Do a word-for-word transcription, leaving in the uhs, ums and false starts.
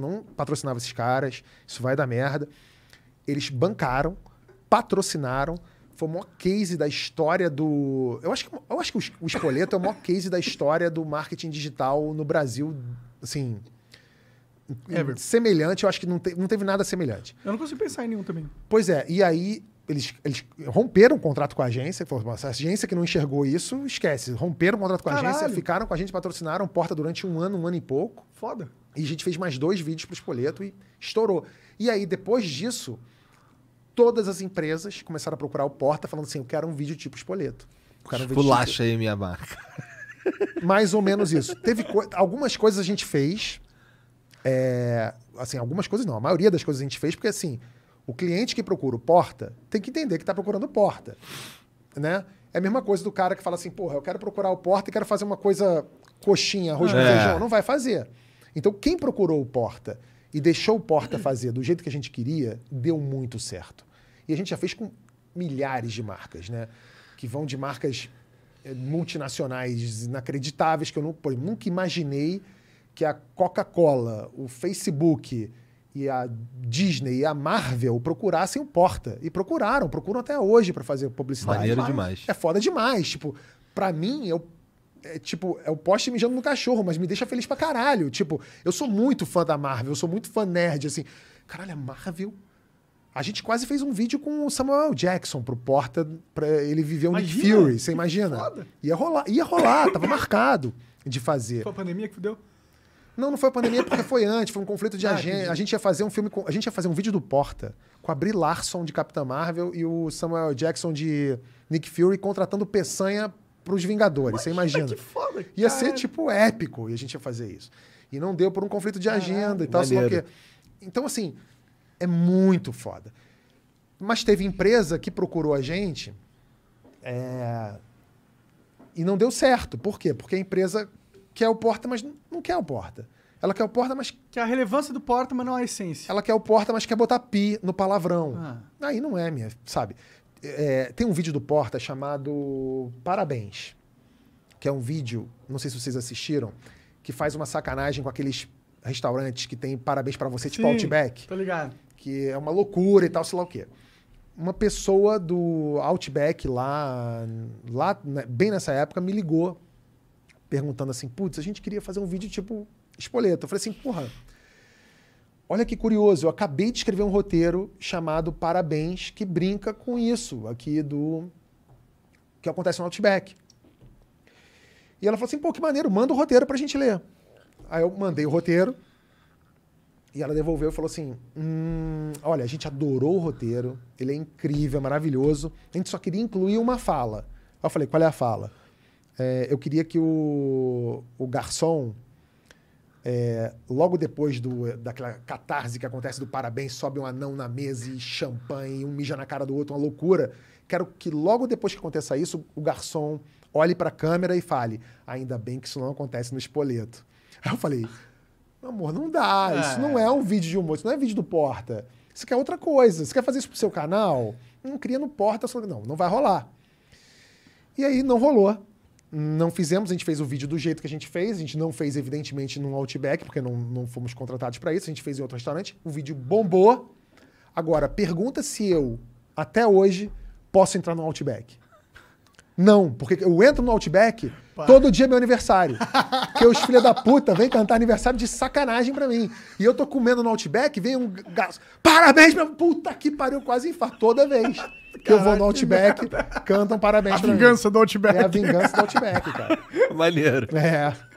não patrocinava esses caras, isso vai dar merda. Eles bancaram, patrocinaram, foi o maior case da história do... Eu acho que, eu acho que o Spoleto é o maior case da história do marketing digital no Brasil, assim... Ever. Semelhante, eu acho que não, te, não teve nada semelhante. Eu não consigo pensar em nenhum também. Pois é, e aí eles, eles romperam o contrato com a agência, falou, a agência que não enxergou isso, esquece. Romperam o contrato com a Caralho. agência, ficaram com a gente, patrocinaram Porta durante um ano, um ano e pouco. Foda. E a gente fez mais dois vídeos pro Spoleto e estourou. E aí, depois disso, todas as empresas começaram a procurar o Porta falando assim, eu quero um vídeo tipo Spoleto. Pulacha aí minha marca. Mais ou menos isso. Teve co algumas coisas a gente fez... É, assim, algumas coisas não. A maioria das coisas a gente fez, porque assim, o cliente que procura o Porta tem que entender que está procurando o Porta, né? É a mesma coisa do cara que fala assim, porra, eu quero procurar o Porta e quero fazer uma coisa coxinha, arroz com é. feijão. Não vai fazer. Então, quem procurou o Porta e deixou o Porta fazer do jeito que a gente queria, deu muito certo. E a gente já fez com milhares de marcas, né? Que vão de marcas multinacionais inacreditáveis, que eu, não, eu nunca imaginei que a Coca-Cola, o Facebook e a Disney e a Marvel procurassem o Porta. E procuraram, procuram até hoje para fazer publicidade. Maneiro demais. É foda demais. Tipo, pra mim, eu, é, tipo, eu posto mijando no cachorro, mas me deixa feliz pra caralho. Tipo, eu sou muito fã da Marvel, eu sou muito fã nerd, assim. Caralho, a Marvel... A gente quase fez um vídeo com o Samuel Jackson pro Porta, pra ele viver um Nick Fury, você imagina? Foda. Ia rolar, ia rolar, tava marcado de fazer. Foi a pandemia que fudeu? Não, não foi a pandemia porque foi antes, foi um conflito de ah, agenda. A gente ia fazer um filme, com, a gente ia fazer um vídeo do Porta com a Brie Larson de Capitã Marvel e o Samuel Jackson de Nick Fury contratando peçanha para os Vingadores, você imagina? Que foda, ia ser tipo épico e a gente ia fazer isso. E não deu por um conflito de agenda e tal, sei lá o quê. Então assim, é muito foda. Mas teve empresa que procurou a gente é... e não deu certo. Por quê? Porque a empresa quer o Porta, mas não quer o Porta. Ela quer o Porta, mas... Quer a relevância do Porta, mas não a essência. Ela quer o Porta, mas quer botar pi no palavrão. Ah. Aí não é, minha, sabe? É, tem um vídeo do Porta chamado Parabéns, que é um vídeo, não sei se vocês assistiram, que faz uma sacanagem com aqueles restaurantes que tem parabéns pra você, tipo Outback. Tô ligado. Que é uma loucura e tal, sei lá o quê. Uma pessoa do Outback lá, lá bem nessa época, me ligou perguntando assim, putz, a gente queria fazer um vídeo tipo Spoleto. Eu falei assim, porra, olha que curioso, eu acabei de escrever um roteiro chamado Parabéns, que brinca com isso aqui do... que acontece no Outback. E ela falou assim, pô, que maneiro, manda o roteiro pra gente ler. Aí eu mandei o roteiro e ela devolveu e falou assim, hum, olha, a gente adorou o roteiro, ele é incrível, é maravilhoso, a gente só queria incluir uma fala. Aí eu falei, qual é a fala? É, eu queria que o, o garçom, é, logo depois do, daquela catarse que acontece do parabéns, sobe um anão na mesa e champanhe, um mija na cara do outro, uma loucura. Quero que logo depois que aconteça isso, o garçom olhe para a câmera e fale, ainda bem que isso não acontece no Spoleto. Aí eu falei, amor, não dá, é. isso não é um vídeo de humor, isso não é vídeo do Porta. Isso quer outra coisa, você quer fazer isso pro seu canal? Não cria no Porta, só... não, não vai rolar. E aí não rolou. Não fizemos, a gente fez o vídeo do jeito que a gente fez, a gente não fez, evidentemente, num Outback, porque não, não fomos contratados para isso, a gente fez em outro restaurante, o vídeo bombou. Agora, pergunta se eu, até hoje, posso entrar no Outback. Não, porque eu entro no Outback, Pai. todo dia é meu aniversário. Porque os filha da puta vêm cantar aniversário de sacanagem para mim. E eu tô comendo no Outback, vem um... Parabéns pra... Puta que pariu, quase infarto toda vez. Que Caraca, eu vou no Outback, cantam parabéns a pra mim. A vingança do Outback. É a vingança do Outback, cara. Maneiro. É.